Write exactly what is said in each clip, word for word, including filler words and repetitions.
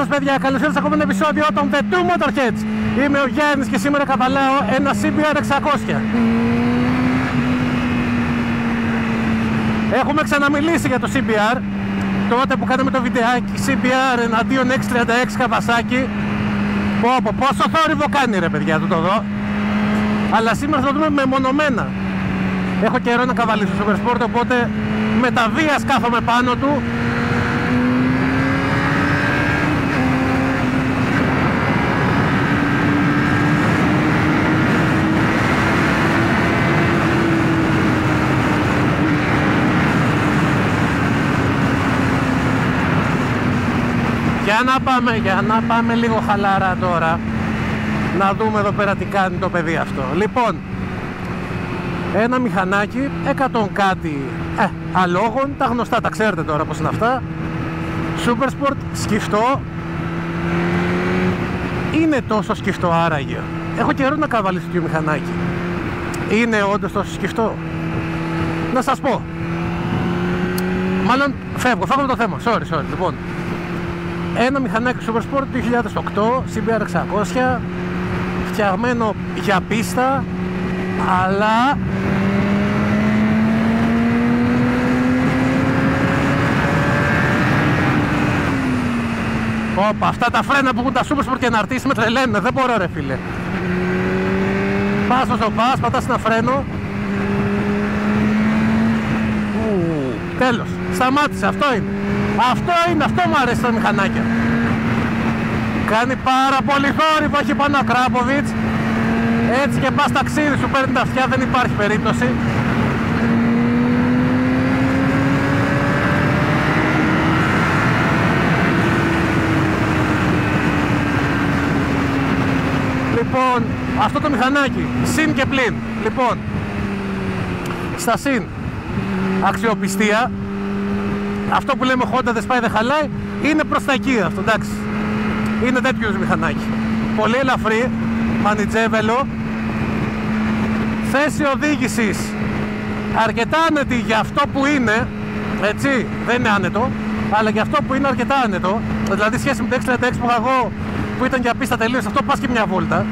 σας παιδιά, καλώς ήρθατε σε ακόμα ένα επεισόδιο των The Two Motorheads. Είμαι ο Γιάννης και σήμερα καβαλάω ένα σι μπι αρ εξακόσια. Έχουμε ξαναμιλήσει για το σι μπι αρ τότε που κάναμε το βιντεάκι σι μπι αρ εναντίον έξι τριάντα έξι Καβασάκι. Πω, πω, πόσο θόρυβο κάνει ρε παιδιά, το το δω. Αλλά σήμερα θα το δούμε μεμονωμένα. Έχω καιρό να καβαλήσω στο Super Sport, οπότε με τα βίας κάθομαι πάνω του. Για να πάμε, για να πάμε λίγο χαλαρά τώρα. Να δούμε εδώ πέρα τι κάνει το παιδί αυτό. Λοιπόν, ένα μηχανάκι, εκατόν κάτι ε, αλόγων, τα γνωστά, τα ξέρετε τώρα πως είναι αυτά. Super Sport, σκυφτό. Είναι τόσο σκυφτό άραγε? Έχω καιρό να καβαλήσω το μηχανάκι. Είναι όντως τόσο σκυφτό? Να σας πω. Μάλλον φεύγω, φεύγω το θέμα, sorry, sorry, λοιπόν. Ένα μηχανάκι Super Sport δύο χιλιάδες οκτώ, σι μπι αρ εξακόσια, φτιαγμένο για πίστα, αλλά όπα, αυτά τα φρένα που έχουν τα Super Sport και αναρτήσεις με τρελαίνουν, δεν μπορώ ρε φίλε. Πας όσο πας, πατάς ένα φρένο. Ου, τέλος, σταμάτησε, αυτό είναι. Αυτό είναι, αυτό μου αρέσει τα μηχανάκια. Κάνει πάρα πολύ θόρυβο, έχει πάνω Ακράποβιτς. Έτσι και πας ταξίδι σου παίρνει τα αυτιά, δεν υπάρχει περίπτωση. Λοιπόν, αυτό το μηχανάκι, συν και πλην. Λοιπόν, στα συν, αξιοπιστία. Αυτό που λέμε Honda δεν σπάει δεν χαλάει, είναι προς τα εκεί αυτό, εντάξει. Είναι τέτοιο μηχανάκι. Πολύ ελαφρύ, μανιτζέβελο. Θέση οδήγησης αρκετά άνετη για αυτό που είναι, έτσι, δεν είναι άνετο, αλλά για αυτό που είναι αρκετά άνετο. Δηλαδή σχέση με το έξι τριάντα έξι που είχα εγώ, που ήταν για πίστα τελείως, αυτό πας και μια βόλτα,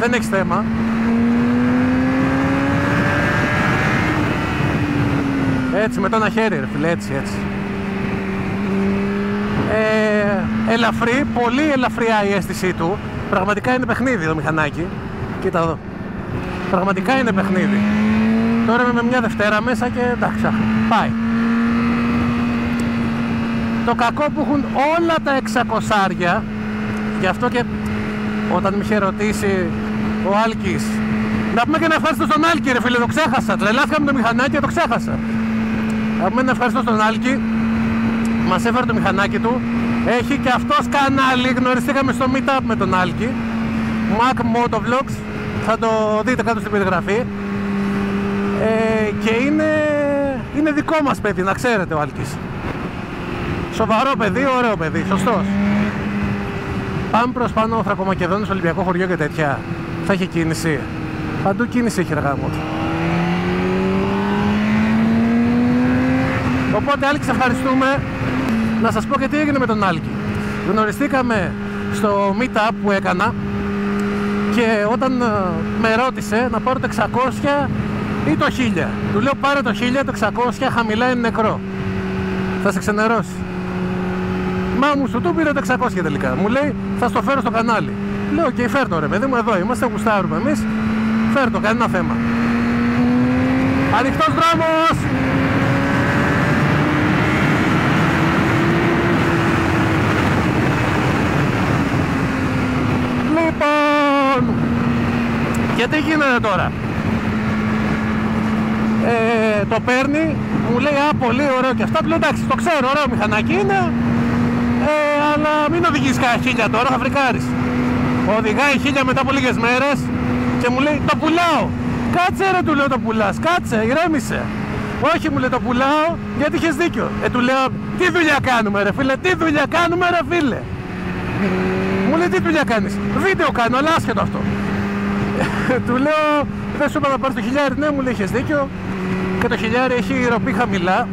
δεν έχεις θέμα. Έτσι, με το ένα χέρι ρε φίλε, έτσι, έτσι. Ε, ελαφρύ, πολύ ελαφριά η αίσθησή του. Πραγματικά είναι παιχνίδι το μηχανάκι. Κοίτα εδώ. Πραγματικά είναι παιχνίδι. Τώρα είμαι με μια Δευτέρα μέσα και εντάξει, πάει. Το κακό που έχουν όλα τα εξακοσάρια, γι' αυτό και όταν με είχε ρωτήσει ο Άλκης, να πούμε και ένα ευχαριστώ στον Άλκη ρε φίλε, το ξέχασα. Τρελάθηκα με το μηχανάκι και το ξέχασα. Να πούμε ένα ευχαριστώ στον Άλκη. Μας έφερε το μηχανάκι του. Έχει και αυτός κανάλι. Γνωριστήκαμε στο meetup με τον Άλκη. Mac Motovlogs. Θα το δείτε κάτω στην περιγραφή. Ε, και είναι, είναι δικό μας παιδί, να ξέρετε ο Άλκης. Σοβαρό παιδί, ωραίο παιδί. Σωστός. Πάμε προς πάνω Θρακομακεδόνες, Ολυμπιακό χωριό και τέτοια. Θα έχει κίνηση. Παντού κίνηση έχει εργάμο. Οπότε Άλκη, σε ευχαριστούμε. Να σας πω και τι έγινε με τον Άλκη. Γνωριστήκαμε στο meetup που έκανα και όταν με ρώτησε να πάρω το εξακόσια ή το χίλια, του λέω πάρε το χίλια, το εξακόσια χαμηλά είναι νεκρό, θα σε ξενερώσει. Μα μου σου του πήρε το εξακόσια τελικά. Μου λέει θα στο φέρω στο κανάλι. Λέω και okay, φέρ το ρε παιδί μου, εδώ είμαστε, γουστάρουμε εμείς. Φέρ το, κανένα θέμα. Ανοιχτός δρόμος! Γιατί γίνεται τώρα? Ε, το παίρνει, μου λέει α, πολύ ωραίο και αυτά. Του λέω εντάξει, το ξέρω, ωραίο μηχανάκι είναι, ε, αλλά μην οδηγείς κανένα χίλια τώρα, θα φρικάρεις. Οδηγάει χίλια μετά από λίγες μέρες και μου λέει το πουλάω. Κάτσε ρε, του λέω, το πουλάς, κάτσε, ηρέμησε. Όχι, μου λέει το πουλάω γιατί είχες δίκιο. Ε, του λέω τι δουλειά κάνουμε ρε φίλε, τι δουλειά κάνουμε ρε φίλε. Μου λέει τι δουλειά κάνεις? Βίντεο κάνω, αλλά άσχετο αυτό. Του λέω δεν σου είπα να πάρεις το χιλιάρι? Ναι, μου λέει είχες δίκιο. Και το χιλιάρι έχει ροπή χαμηλά.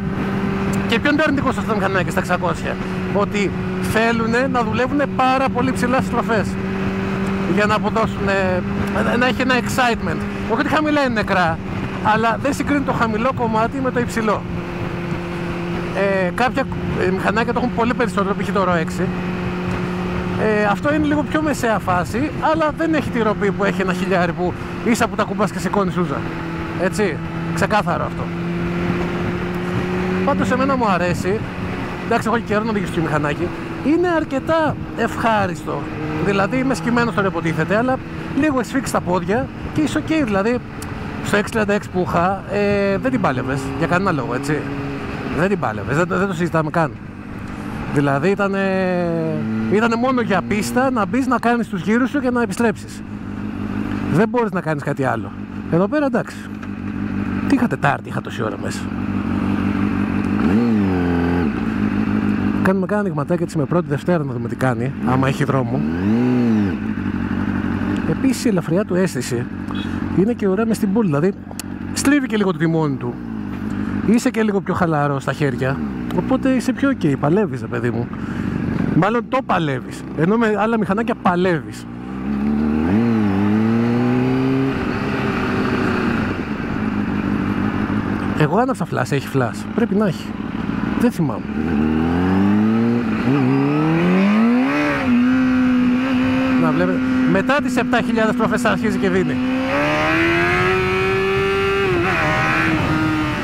Και ποιον παίρνει δικό σας τα μηχανάκια στα εξακόσια? ότι θέλουν να δουλεύουν πάρα πολύ ψηλά στις στροφές για να αποδώσουν, να έχει ένα excitement. Όχι ότι χαμηλά είναι νεκρά, αλλά δεν συγκρίνει το χαμηλό κομμάτι με το υψηλό. Ε, κάποια μηχανάκια το έχουν πολύ περισσότερο, π.χ. το R έξι. Ε, αυτό είναι λίγο πιο μεσαία φάση, αλλά δεν έχει τη ροπή που έχει ένα χιλιάρι που ίσα που τα κουμπάς και σηκώνει σούζα. Έτσι, ξεκάθαρο αυτό. Πάντως εμένα μου αρέσει, εντάξει, έχω και καιρό να οδηγήσω και μηχανάκι, είναι αρκετά ευχάριστο. Δηλαδή είμαι σκυμμένος τώρα υποτίθεται, αλλά λίγο εσφίξει τα πόδια και είσαι ok. Δηλαδή στο έξι τριάντα έξι που είχα ε, δεν την πάλευες για κανένα λόγο, έτσι. Δεν την πάλευες, δεν, δεν το συζητάμε καν. Δηλαδή ήταν ήτανε μόνο για πίστα, να μπεις, να κάνεις τους γύρους σου και να επιστρέψεις. Δεν μπορείς να κάνεις κάτι άλλο. Εδώ πέρα εντάξει. Τι είχα Τετάρτη, είχα τόση ώρα μέσα. Mm. Κάνουμε κάνα ανοιγματάκι έτσι με πρώτη Δευτέρα να δούμε τι κάνει, άμα έχει δρόμο. Mm. Επίσης η ελαφριά του αίσθηση είναι και ωραία μες στην πόλη, δηλαδή στρίβει και λίγο το τιμόνι του. Είσαι και λίγο πιο χαλαρό στα χέρια, οπότε είσαι πιο ok, παλεύεις ρε παιδί μου. Μάλλον το παλεύεις, ενώ με άλλα μηχανάκια παλεύεις. Εγώ άναψα φλάς, έχει φλάς, πρέπει να έχει, δεν θυμάμαι. Να βλέπετε, μετά τις επτά χιλιάδες στροφές αρχίζει και δίνει.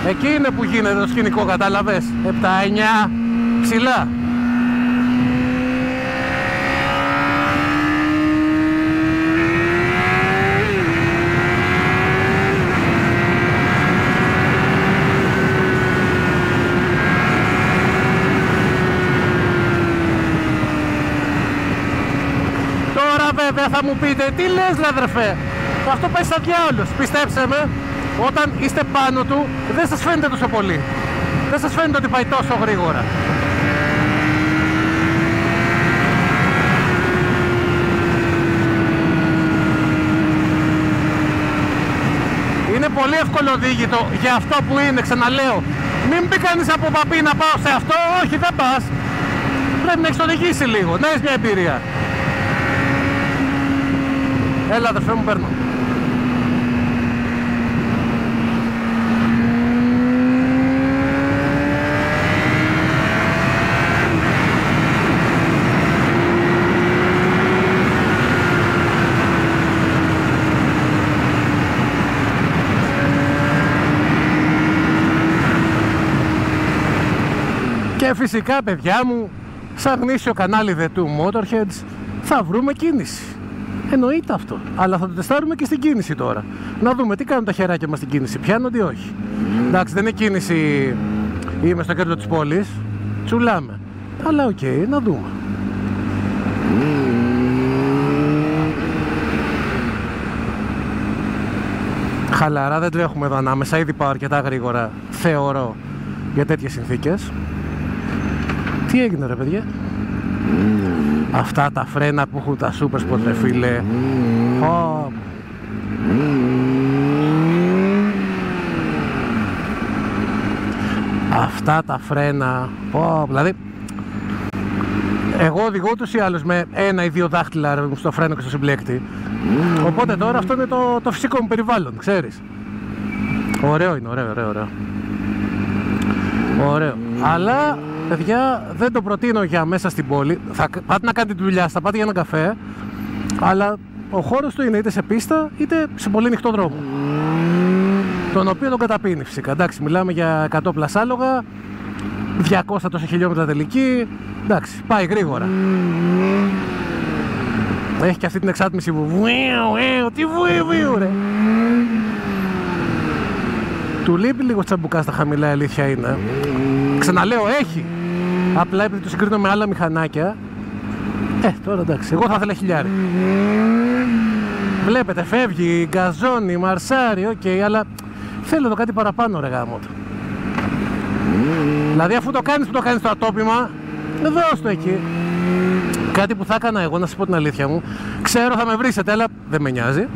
Εκεί είναι που γίνεται το σκηνικό, κατάλαβες, επτά εννιά ψηλά. Τώρα βέβαια θα μου πείτε, τι λες λαδρεφέ, αυτό πάει σαν διάολος, πιστέψε με. Όταν είστε πάνω του, δεν σας φαίνεται τόσο πολύ. Δεν σας φαίνεται ότι πάει τόσο γρήγορα. Είναι πολύ εύκολο οδήγητο για αυτό που είναι, ξαναλέω. Μην πει κανείς από παπί να πάω σε αυτό, όχι δεν πας. Πρέπει να έχεις οδηγήσει λίγο, να έχεις μια εμπειρία. Έλα αδερφέ μου, παίρνω. Και φυσικά παιδιά μου, σαν γνήσιο κανάλι The Two Motorheads θα βρούμε κίνηση. Εννοείται αυτό, αλλά θα το τεστάρουμε και στην κίνηση τώρα. Να δούμε τι κάνουν τα χεράκια μας στην κίνηση, πιάνονται ή όχι. Εντάξει, δεν είναι κίνηση, είμαι στο κέντρο της πόλης, τσουλάμε. Αλλά οκ, okay, να δούμε. Χαλαρά, δεν τρέχουμε εδώ ανάμεσα, ήδη πάω αρκετά γρήγορα, θεωρώ, για τέτοιες συνθήκες. Τι έγινε ρε παιδιά? Mm. Αυτά τα φρένα που έχουν τα Super Sport ρε φίλε. Mm. Oh. Mm. Αυτά τα φρένα. Oh. Δηλαδή εγώ οδηγώ τους ή άλλους με ένα ή δύο δάχτυλα ρε, στο φρένο και στο συμπλέκτη. Mm. Οπότε τώρα αυτό είναι το, το φυσικό μου περιβάλλον, ξέρεις. Ωραίο είναι, ωραίο, ωραίο, ωραίο. Ωραίο. Mm. Αλλά παιδιά, δεν το προτείνω για μέσα στην πόλη. Θα πάτε να κάνετε τη δουλειά, θα πάτε για έναν καφέ. Αλλά ο χώρος του είναι είτε σε πίστα είτε σε πολύ ανοιχτό δρόμο. Τον οποίο τον καταπίνει φυσικά. Εντάξει, μιλάμε για εκατό πλασάλογα, διακόσια τόσα χιλιόμετρα τελική. Εντάξει, πάει γρήγορα. Έχει και αυτή την εξάτμιση που βουέου, τι βουέου, ρε. Του λείπει λίγο τσαμπουκά στα χαμηλά, η αλήθεια είναι. Ξαναλέω, έχει. Απλά επειδή το συγκρίνω με άλλα μηχανάκια. Ε, τώρα εντάξει, εγώ θα ήθελα χιλιάρι. Βλέπετε, φεύγει, γκαζώνει, μαρσάρι, οκ, okay, αλλά θέλω εδώ κάτι παραπάνω ρε γάμο του. Δηλαδή αφού το κάνεις που το κάνεις το ατόπιμα, δώσ' το εκεί. Κάτι που θα έκανα εγώ, να σας πω την αλήθεια μου. Ξέρω θα με βρίσετε, αλλά δεν με νοιάζει.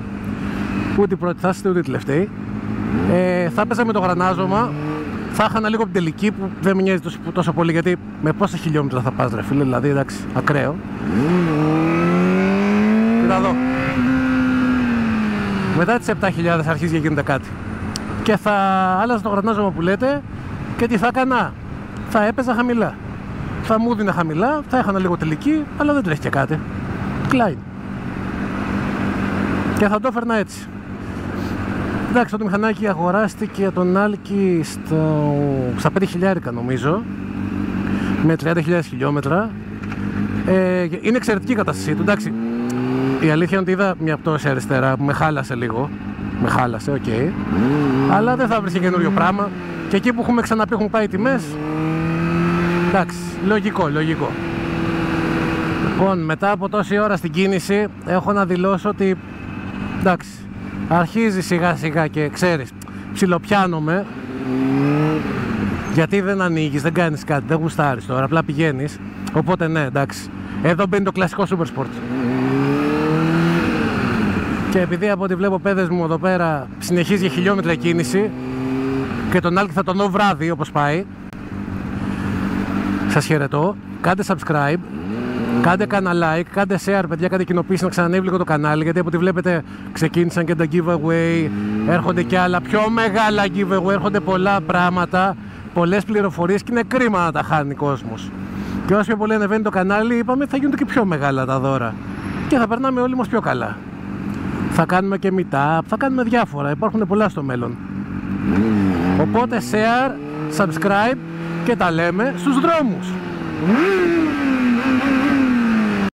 Ούτε πρώτη θα είστε, ούτε τελευταίοι. Ε, θα έπαιζα με το γρανάζωμα. Θα είχανα λίγο από την τελική που δεν με νοιάζει τόσο, τόσο πολύ, γιατί με πόσα χιλιόμετρα θα πας, ρε φίλε, δηλαδή, εντάξει, ακραίο. Κοίτα εδώ. Μετά τις επτά χιλιάδες αρχίζει και γίνεται κάτι. Και θα άλλαζα το γρανάζωμα που λέτε, και τι θα έκανα? Θα έπαιζα χαμηλά. Θα μου έδινα χαμηλά, θα έχανα λίγο τελική, αλλά δεν τρέχει και κάτι. Κλάιν. Και θα το έφερνα έτσι. Εντάξει, το μηχανάκι αγοράστηκε τον Άλκη στο... στα πέντε χιλιάδες νομίζω, με τριάντα χιλιάδες χιλιόμετρα. Ε, είναι εξαιρετική η κατάστασή του. Εντάξει, η αλήθεια είναι ότι είδα μια πτώση αριστερά που με χάλασε λίγο. Με χάλασε, οκ. Okay. Αλλά δεν θα βρει καινούριο πράγμα. Και εκεί που έχουμε ξαναπεί έχουν πάει οι τιμές. Εντάξει, λογικό, λογικό. Λοιπόν, μετά από τόση ώρα στην κίνηση, έχω να δηλώσω ότι εντάξει, αρχίζει σιγά σιγά και ξέρεις, ψιλοπιάνομαι, γιατί δεν ανοίγεις, δεν κάνεις κάτι, δεν γουστάρεις τώρα, απλά πηγαίνεις. Οπότε ναι, εντάξει, εδώ μπαίνει το κλασικό Super Sport. Και επειδή από ό,τι βλέπω παιδες μου εδώ πέρα συνεχίζει για χιλιόμετρα κίνηση και τον Άλκη θα τον δω βράδυ όπως πάει, σας χαιρετώ, κάντε subscribe, κάντε κάνα like, κάντε share παιδιά, κάντε κοινοποίηση να ξανανεύει λίγο το κανάλι, γιατί από ό,τι βλέπετε ξεκίνησαν και τα giveaway, έρχονται και άλλα πιο μεγάλα giveaway, έρχονται πολλά πράγματα, πολλές πληροφορίες και είναι κρίμα να τα χάνει ο κόσμος. Και όσο πιο πολύ ανεβαίνει το κανάλι, είπαμε θα γίνονται και πιο μεγάλα τα δώρα και θα περνάμε όλοι μας πιο καλά. Θα κάνουμε και meetup, θα κάνουμε διάφορα, υπάρχουν πολλά στο μέλλον. Οπότε share, subscribe και τα λέμε στους δρόμους.